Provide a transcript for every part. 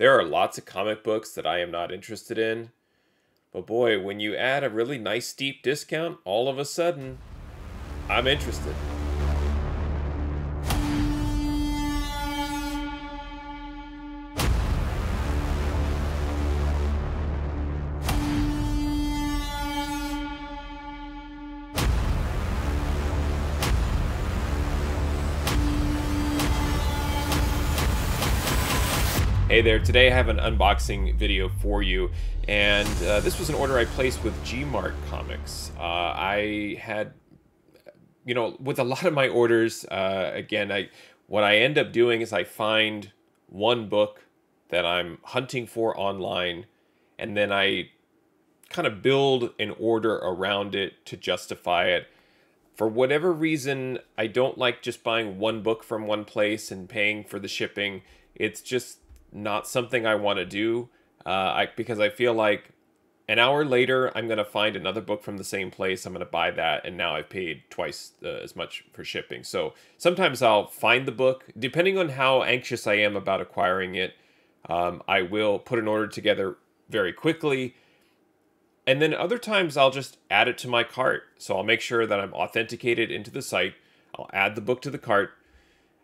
There are lots of comic books that I am not interested in. But boy, when you add a really nice deep discount, all of a sudden, I'm interested. Hey there, today I have an unboxing video for you, and this was an order I placed with G-Mart Comics. I had, you know, with a lot of my orders, again, what I end up doing is I find one book that I'm hunting for online, and then I kind of build an order around it to justify it. For whatever reason, I don't like just buying one book from one place and paying for the shipping. It's just not something I want to do, because I feel like an hour later I'm going to find another book from the same place, I'm going to buy that, and now I've paid twice as much for shipping. So sometimes I'll find the book, depending on how anxious I am about acquiring it. I will put an order together very quickly, and then other times I'll just add it to my cart. So I'll make sure that I'm authenticated into the site, I'll add the book to the cart,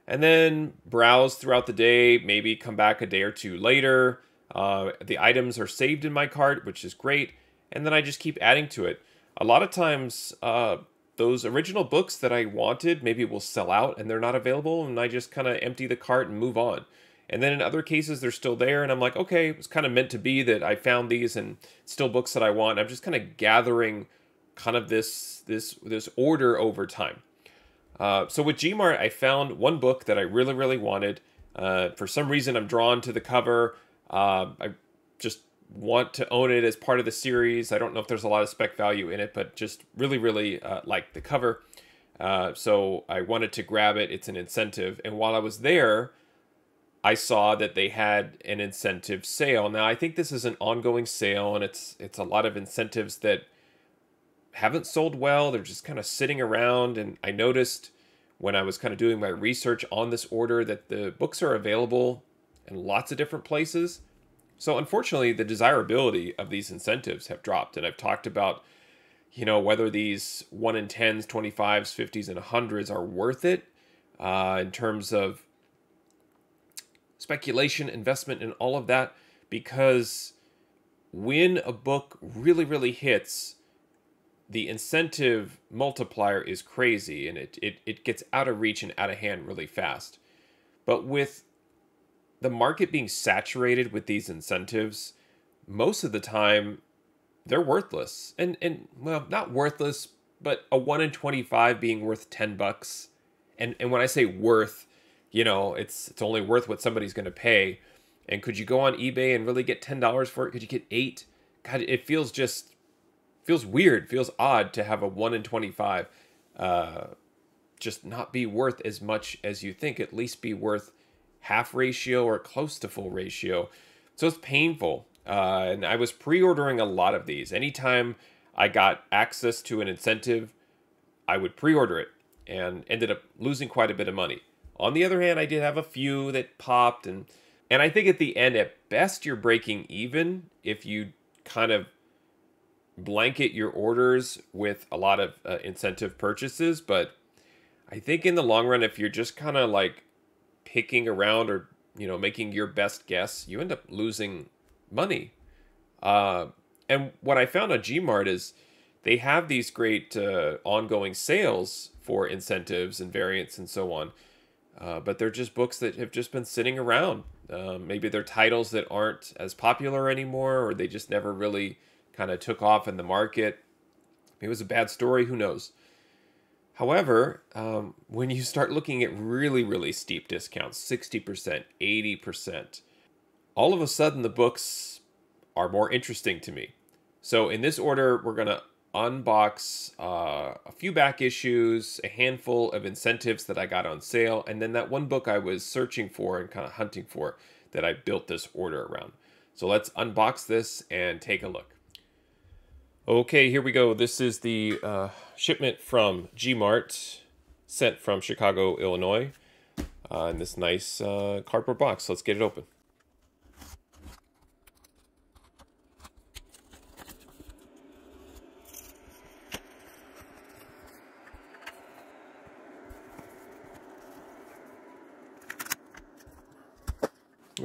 and then browse throughout the day, maybe come back a day or two later. The items are saved in my cart, which is great, and then I just keep adding to it. A lot of times, those original books that I wanted maybe will sell out and they're not available, and I just kind of empty the cart and move on. And then in other cases, they're still there, and I'm like, okay, it was kind of meant to be that I found these, and it's still books that I want. I'm just kind of gathering kind of this order over time. So with G-Mart, I found one book that I really, really wanted. For some reason, I'm drawn to the cover. I just want to own it as part of the series. I don't know if there's a lot of spec value in it, but just really, really like the cover. So I wanted to grab it. It's an incentive. And while I was there, I saw that they had an incentive sale. Now, I think this is an ongoing sale, and it's a lot of incentives that haven't sold well. They're just kind of sitting around, and I noticed when I was kind of doing my research on this order that the books are available in lots of different places. So unfortunately, the desirability of these incentives have dropped, and I've talked about, you know, whether these 1 in 10s, 25s, 50s, and 100s are worth it in terms of speculation, investment, and all of that, because when a book really, really hits, the incentive multiplier is crazy, and it gets out of reach and out of hand really fast. But with the market being saturated with these incentives, most of the time they're worthless. And well, not worthless, but a 1 in 25 being worth $10. And when I say worth, you know, it's only worth what somebody's going to pay. And could you go on eBay and really get $10 for it? Could you get $8? God, it feels just... feels weird, feels odd to have a 1 in 25 just not be worth as much as you think, at least be worth half ratio or close to full ratio. So it's painful. And I was pre-ordering a lot of these. Anytime I got access to an incentive, I would pre-order it and ended up losing quite a bit of money. On the other hand, I did have a few that popped. And I think at the end, at best, you're breaking even if you kind of blanket your orders with a lot of incentive purchases. But I think in the long run, if you're just kind of like picking around or, you know, making your best guess, you end up losing money. And what I found on G-Mart is they have these great ongoing sales for incentives and variants and so on. But they're just books that have just been sitting around. Maybe they're titles that aren't as popular anymore, or they just never really kind of took off in the market. It was a bad story, who knows. However, when you start looking at really, really steep discounts, 60%, 80%, all of a sudden the books are more interesting to me. So in this order, we're going to unbox a few back issues, a handful of incentives that I got on sale, and then that one book I was searching for and kind of hunting for that I built this order around. So let's unbox this and take a look. Okay, here we go. This is the shipment from G-Mart, sent from Chicago, Illinois, in this nice cardboard box. Let's get it open.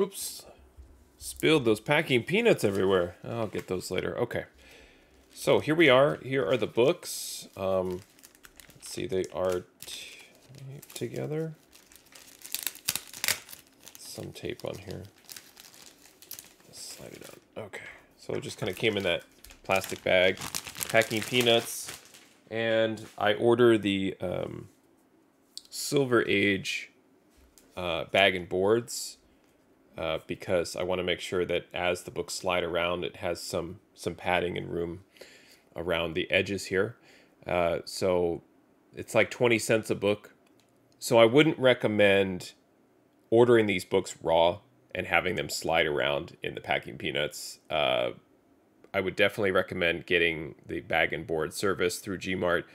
Whoops. Spilled those packing peanuts everywhere. I'll get those later. Okay. So here we are. Here are the books. Let's see. They are together. Some tape on here. Slide it on. Okay. So it just kind of came in that plastic bag. Packing peanuts. And I order the Silver Age bag and boards because I want to make sure that as the books slide around, it has some padding and room around the edges here. So it's like 20 cents a book. So I wouldn't recommend ordering these books raw and having them slide around in the packing peanuts. I would definitely recommend getting the bag and board service through G-Mart.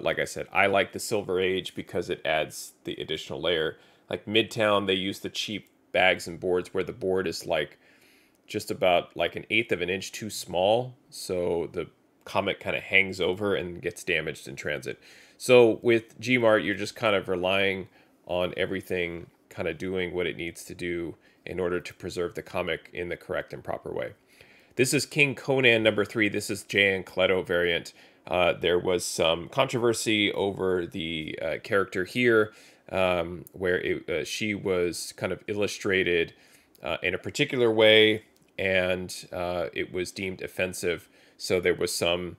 Like I said, I like the Silver Age because it adds the additional layer. Like Midtown, they use the cheap bags and boards where the board is like just about like 1/8 of an inch too small. So the comic kind of hangs over and gets damaged in transit. So with G-Mart, you're just kind of relying on everything kind of doing what it needs to do in order to preserve the comic in the correct and proper way. This is King Conan #3. This is Jan Kletto variant. There was some controversy over the character here, where she was kind of illustrated in a particular way, and it was deemed offensive. So there was some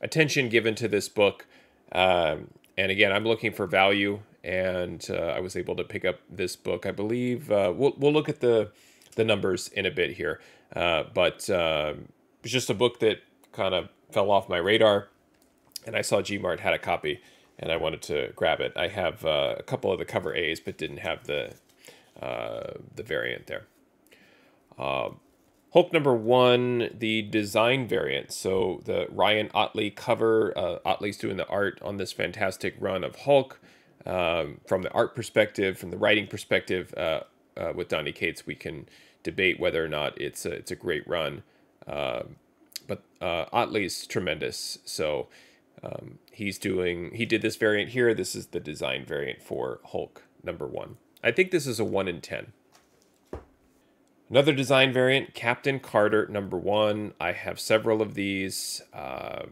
attention given to this book. And again, I'm looking for value, and I was able to pick up this book. I believe we'll look at the numbers in a bit here. But it's just a book that kind of fell off my radar, and I saw G-Mart had a copy, and I wanted to grab it. I have a couple of the cover A's, but didn't have the variant there. Hulk #1, the design variant. So the Ryan Ottley cover. Ottley's doing the art on this fantastic run of Hulk. From the art perspective, from the writing perspective, with Donny Cates, we can debate whether or not it's a great run, but Ottley's tremendous. So he did this variant here. This is the design variant for Hulk #1. I think this is a 1 in 10. Another design variant, Captain Carter #1. I have several of these. I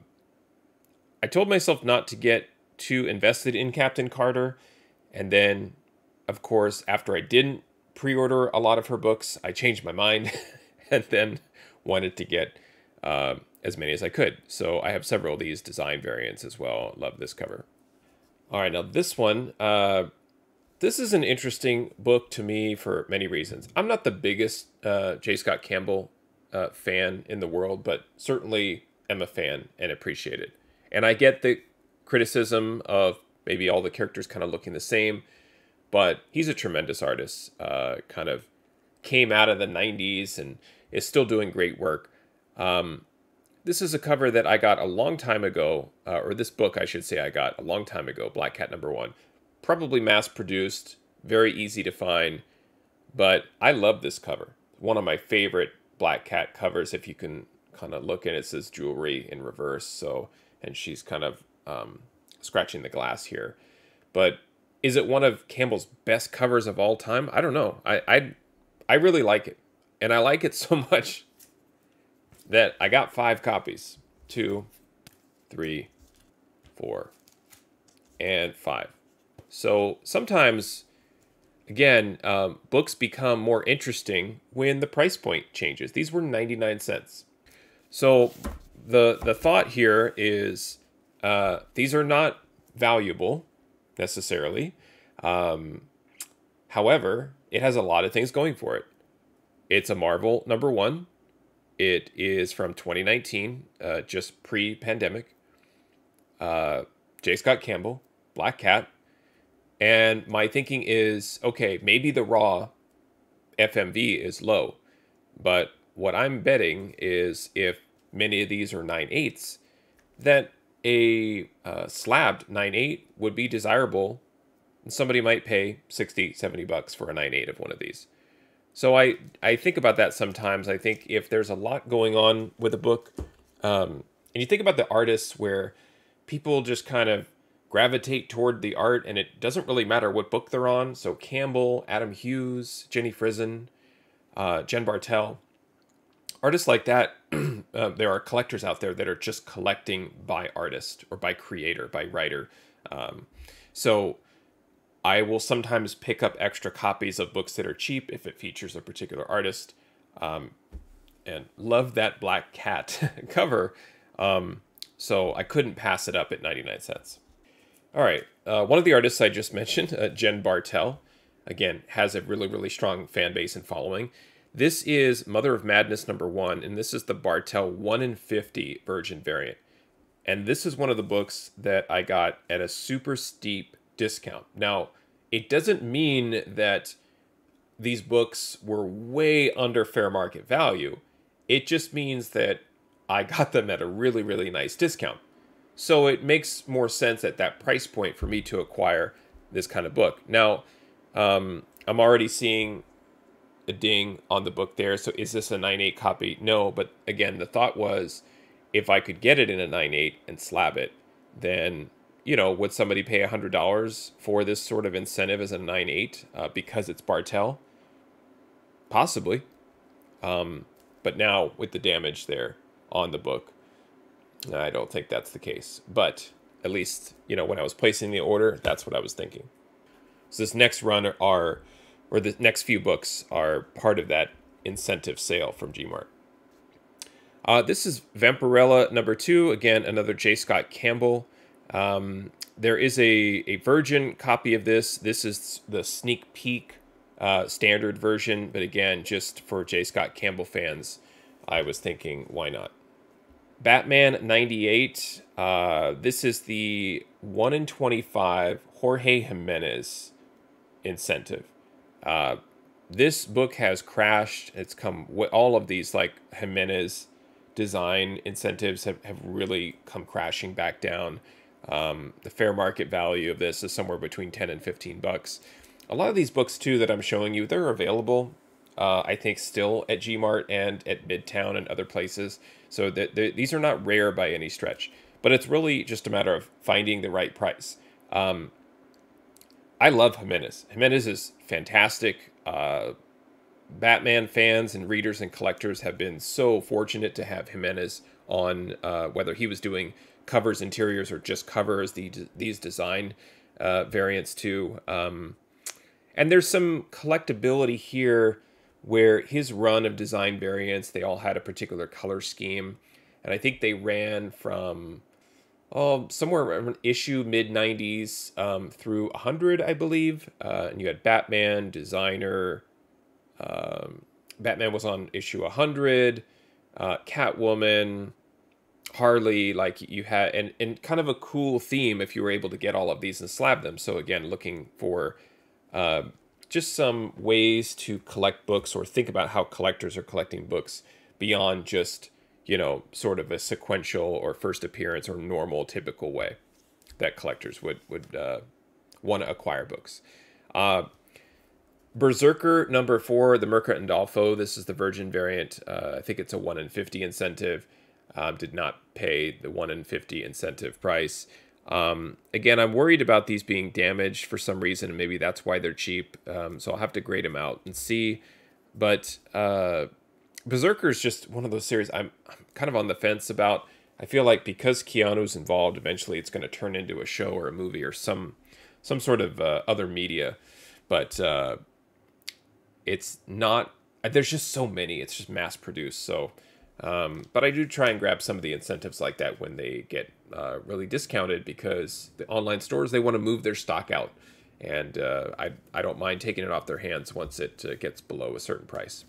told myself not to get too invested in Captain Carter, and then, of course, after I didn't pre-order a lot of her books, I changed my mind and then wanted to get as many as I could. So I have several of these design variants as well. Love this cover. All right, now this one, this is an interesting book to me for many reasons. I'm not the biggest J. Scott Campbell fan in the world, but certainly am a fan and appreciate it. And I get the criticism of maybe all the characters kind of looking the same, but he's a tremendous artist, kind of came out of the 90s and is still doing great work. This is a cover that I got a long time ago, or this book, I should say, I got a long time ago, Black Cat #1. Probably mass-produced, very easy to find, but I love this cover. One of my favorite Black Cat covers, if you can kind of look, and it says jewelry in reverse, so, and she's kind of scratching the glass here. But is it one of Campbell's best covers of all time? I don't know. I really like it. And I like it so much that I got 5 copies. 2, 3, 4, and 5. So sometimes, again, books become more interesting when the price point changes. These were 99 cents. So the thought here is these are not valuable necessarily. However, it has a lot of things going for it. It's a Marvel #1. It is from 2019, just pre-pandemic. J. Scott Campbell, Black Cat. And my thinking is, okay, maybe the raw FMV is low, but what I'm betting is if many of these are 9/8, that a slabbed 9/8 would be desirable, and somebody might pay 60, 70 bucks for a 9/8 of one of these. So I think about that sometimes. I think if there's a lot going on with a book, and you think about the artists where people just kind of gravitate toward the art, and it doesn't really matter what book they're on. So Campbell, Adam Hughes, Jenny Frison, Jen Bartel. Artists like that, there are collectors out there that are just collecting by artist or by creator, by writer. So I will sometimes pick up extra copies of books that are cheap if it features a particular artist. And love that Black Cat cover. So I couldn't pass it up at 99 cents. All right. One of the artists I just mentioned, Jen Bartel, again, has a really, really strong fan base and following. This is Mother of Madness #1, and this is the Bartel 1/50 Virgin variant. And this is one of the books that I got at a super steep discount. Now, it doesn't mean that these books were way under fair market value. It just means that I got them at a really, really nice discount. So it makes more sense at that price point for me to acquire this kind of book. Now, I'm already seeing a ding on the book there. So is this a 9.8 copy? No, but again, the thought was, if I could get it in a 9.8 and slab it, then, you know, would somebody pay $100 for this sort of incentive as a 9.8 because it's Bartel? Possibly. But now with the damage there on the book, I don't think that's the case. But at least, you know, when I was placing the order, that's what I was thinking. So this next run or the next few books are part of that incentive sale from G-Mart. This is Vampirella #2. Again, another J. Scott Campbell. There is a Virgin copy of this. This is the sneak peek standard version. But again, just for J. Scott Campbell fans, I was thinking, why not? Batman '98. This is the 1/25 Jorge Jimenez incentive. This book has crashed. It's come with all of these, like, Jimenez design incentives have really come crashing back down. The fair market value of this is somewhere between 10 and 15 bucks. A lot of these books too that I'm showing you, they're available, I think, still at G-Mart and at Midtown and other places. So these are not rare by any stretch, but it's really just a matter of finding the right price. I love Jimenez. Jimenez is fantastic. Batman fans and readers and collectors have been so fortunate to have Jimenez on, whether he was doing covers, interiors, or just covers, these design variants too. And there's some collectability here where his run of design variants, they all had a particular color scheme. And I think they ran from somewhere around issue mid-90s through 100, I believe. And you had Batman, Designer. Batman was on issue 100, Catwoman, Harley, like you had, and kind of a cool theme if you were able to get all of these and slab them. So again, looking for just some ways to collect books or think about how collectors are collecting books beyond just, you know, sort of a sequential or first appearance or normal, typical way that collectors would want to acquire books. BRZRKR #4, the Murcatendolfo. This is the Virgin variant. I think it's a 1/50 incentive. Did not pay the 1/50 incentive price. Again, I'm worried about these being damaged for some reason, and maybe that's why they're cheap. So I'll have to grade them out and see. But BRZRKR is just one of those series I'm kind of on the fence about. I feel like because Keanu's involved, eventually it's going to turn into a show or a movie or some sort of other media. But it's not, there's just so many, it's just mass produced. So, but I do try and grab some of the incentives like that when they get really discounted, because the online stores, they want to move their stock out. And I don't mind taking it off their hands once it gets below a certain price.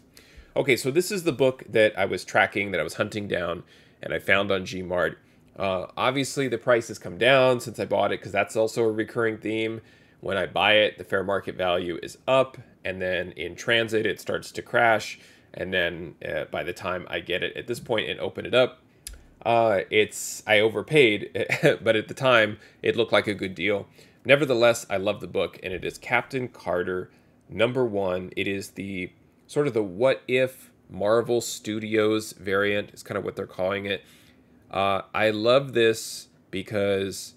Okay, so this is the book that I was tracking, that I was hunting down, and I found on G-Mart. Obviously, the price has come down since I bought it, because that's also a recurring theme. When I buy it, the fair market value is up, and then in transit, it starts to crash. And then by the time I get it at this point and open it up, I overpaid, but at the time, it looked like a good deal. Nevertheless, I love the book, and it is Captain Carter #1. It is the sort of the what if Marvel Studios variant, is kind of what they're calling it. I love this because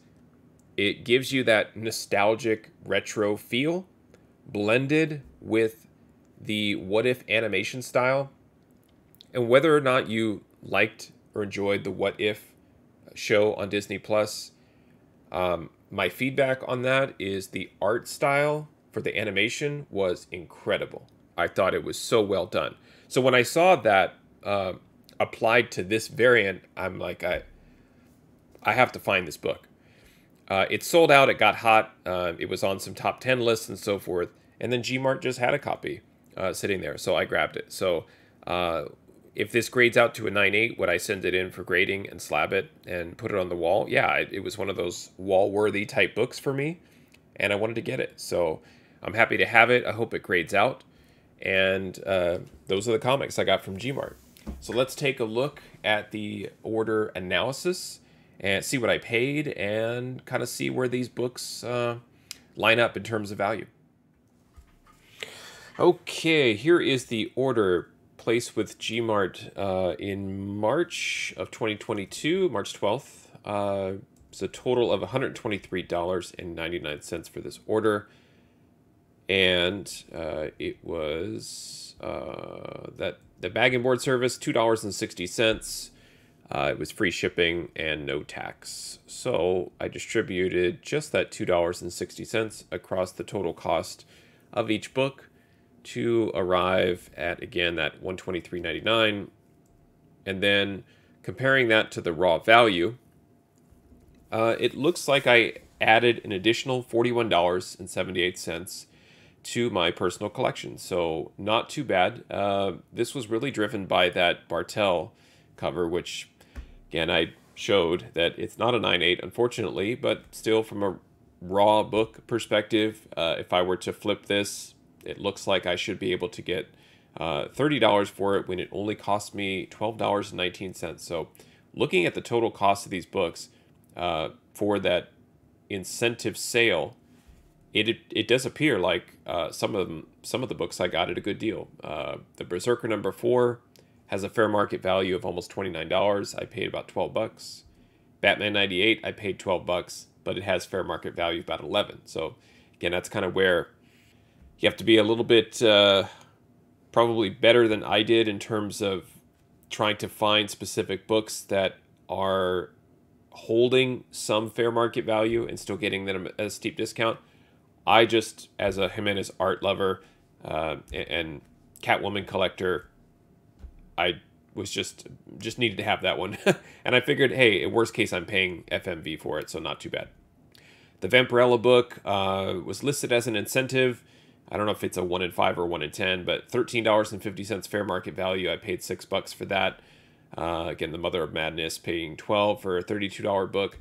it gives you that nostalgic retro feel blended with the what if animation style, and whether or not you liked or enjoyed the What If show on Disney Plus. My feedback on that is the art style for the animation was incredible. I thought it was so well done. So when I saw that applied to this variant, I'm like, I have to find this book. It sold out, it got hot, it was on some top 10 lists and so forth, and then G-Mart just had a copy sitting there, so I grabbed it. So if this grades out to a 9.8, would I send it in for grading and slab it and put it on the wall? Yeah, it was one of those wall-worthy type books for me, and I wanted to get it. So I'm happy to have it. I hope it grades out. And those are the comics I got from G-Mart. So let's take a look at the order analysis and see what I paid and kind of see where these books line up in terms of value. Okay, here is the order placed with G-Mart in March of 2022, March 12th. It's a total of $123.99 for this order. And it was that the bag and board service, $2.60. It was free shipping and no tax. So I distributed just that $2.60 across the total cost of each book to arrive at, again, that $123.99. And then comparing that to the raw value, it looks like I added an additional $41.78 to my personal collection. So not too bad. This was really driven by that Bartel cover, which, again, I showed that it's not a 9.8, unfortunately, but still from a raw book perspective, if I were to flip this, it looks like I should be able to get $30 for it when it only cost me $12.19. So looking at the total cost of these books for that incentive sale, it does appear like some of the books I got at a good deal. The BRZRKR number 4 has a fair market value of almost $29. I paid about 12 bucks. Batman 98, I paid 12 bucks, but it has fair market value about 11. So again, that's kind of where you have to be a little bit probably better than I did in terms of trying to find specific books that are holding some fair market value and still getting them at a steep discount. I just, as a Jimenez art lover and Catwoman collector, I was just needed to have that one. And I figured, hey, in worst case, I'm paying FMV for it, so not too bad. The Vampirella book was listed as an incentive. I don't know if it's a 1 in 5 or 1 in 10, but $13.50 fair market value. I paid 6 bucks for that. Again, The Mother of Madness, paying 12 for a $32 book.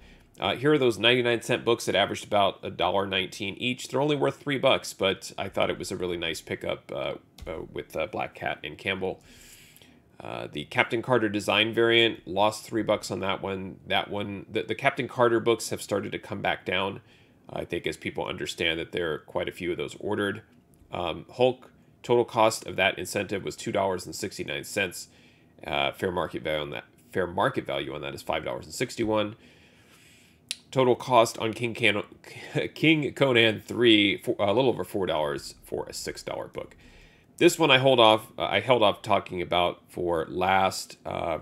Here are those 99-cent books that averaged about $1.19 each. They're only worth 3 bucks, but I thought it was a really nice pickup with Black Cat and Campbell. The Captain Carter design variant, lost 3 bucks on that one. The Captain Carter books have started to come back down, I think, as people understand that there are quite a few of those ordered. Hulk, total cost of that incentive was $2.69. Fair market value on that is $5.61. Total cost on King Conan 3, a little over $4 for a $6 book. This one I held off talking about for last. I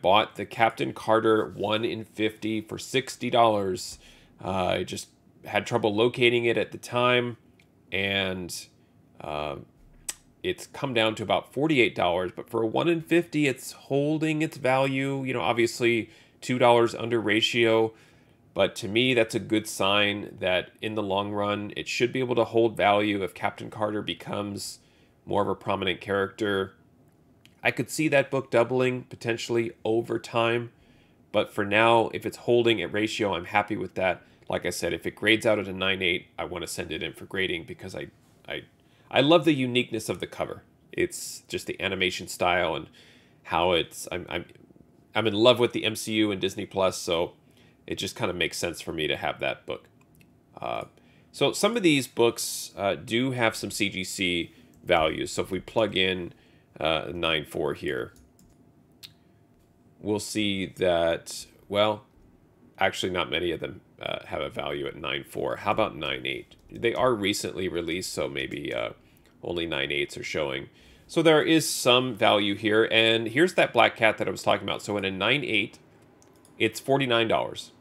bought the Captain Carter 1 in 50 for $60. I just had trouble locating it at the time, and it's come down to about $48, but for a 1 in 50, it's holding its value. You know, obviously $2 under ratio, but to me, that's a good sign that in the long run, it should be able to hold value if Captain Carter becomes more of a prominent character. I could see that book doubling potentially over time, but for now, if it's holding at ratio, I'm happy with that. Like I said, if it grades out at a 9.8, I want to send it in for grading because I love the uniqueness of the cover. It's just the animation style and how it's... I'm in love with the MCU and Disney+, so it just kind of makes sense for me to have that book. So some of these books do have some CGC values. So if we plug in 9.4 here, we'll see that, well, actually not many of them have a value at 9.4. How about 9.8? They are recently released, so maybe Only 9/8 are showing. So there is some value here. And here's that Black Cat that I was talking about. So in a 9/8, it's $49.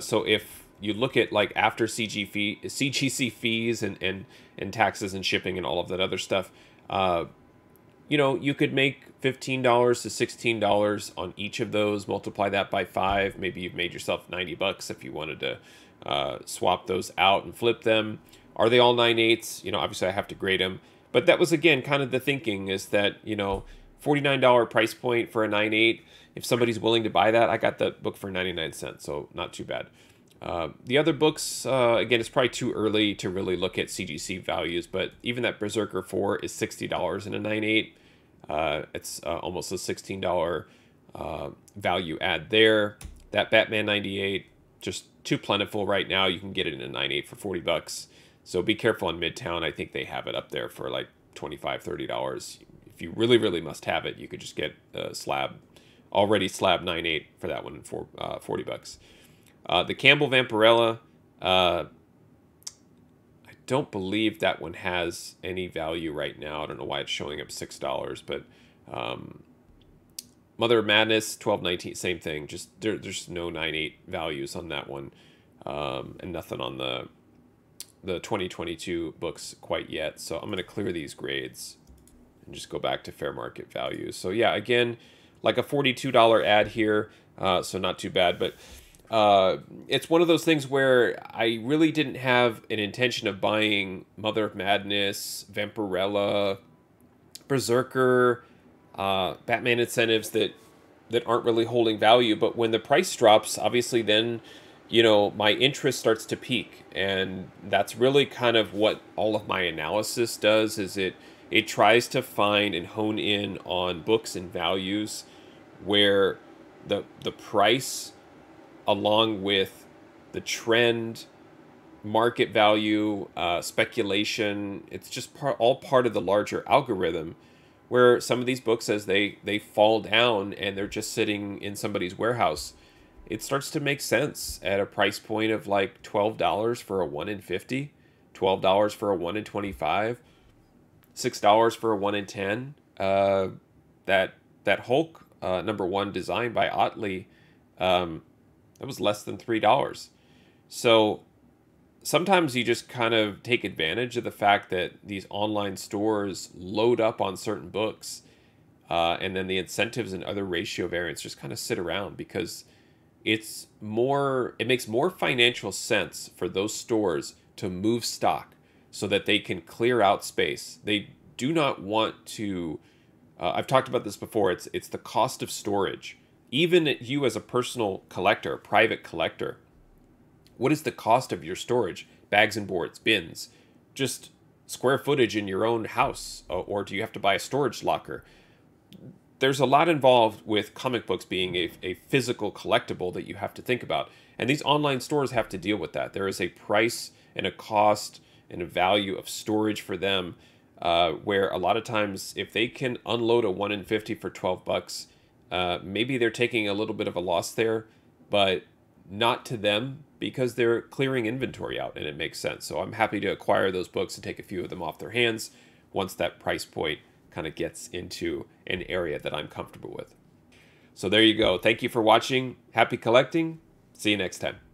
So if you look at like after CGC fees and taxes and shipping and all of that other stuff, you know, you could make $15 to $16 on each of those, multiply that by 5. Maybe you've made yourself $90 if you wanted to swap those out and flip them. Are they all 9/8? You know, obviously I have to grade them. But that was, again, kind of the thinking is that, you know, $49 price point for a 9/8. If somebody's willing to buy that, I got that book for 99¢, so not too bad. The other books, again, it's probably too early to really look at CGC values, but even that BRZRKR 4 is $60 in a 9/8. It's almost a $16 value add there. That Batman 98, just too plentiful right now. You can get it in a 9/8 for $40. So be careful on Midtown. I think they have it up there for like $25, $30. If you really, really must have it, you could just get a slab, already slab 9/8 for that one for $40. The Campbell Vampirella, I don't believe that one has any value right now. I don't know why it's showing up $6, but Mother of Madness, $12.19, same thing. Just there's no 9/8 values on that one, and nothing on the 2022 books quite yet. So I'm going to clear these grades and just go back to fair market values. So yeah, again, like a $42 ad here, so not too bad, but it's one of those things where I really didn't have an intention of buying Mother of Madness, Vampirella, BRZRKR, Batman incentives that aren't really holding value. But when the price drops, obviously then, you know, my interest starts to peak. And that's really kind of what all of my analysis does, is it tries to find and hone in on books and values where the price, along with the trend, market value, speculation, it's just all part of the larger algorithm, where some of these books, as they fall down and they're just sitting in somebody's warehouse, it starts to make sense at a price point of like $12 for a 1 in 50, $12 for a 1 in 25, $6 for a 1 in 10. That Hulk, #1 design by Ottley, that was less than $3. So sometimes you just kind of take advantage of the fact that these online stores load up on certain books, and then the incentives and other ratio variants just kind of sit around, because it makes more financial sense for those stores to move stock so that they can clear out space. They do not want to, I've talked about this before, it's the cost of storage. Even you as a personal collector, private collector, what is the cost of your storage? Bags and boards, bins, just square footage in your own house, or do you have to buy a storage locker? There's a lot involved with comic books being a physical collectible that you have to think about. And these online stores have to deal with that. There is a price and a cost and a value of storage for them, where a lot of times if they can unload a 1 in 50 for $12, maybe they're taking a little bit of a loss there, but not to them, because they're clearing inventory out and it makes sense. So I'm happy to acquire those books and take a few of them off their hands once that price point kind of gets into an area that I'm comfortable with. So there you go. Thank you for watching. Happy collecting. See you next time.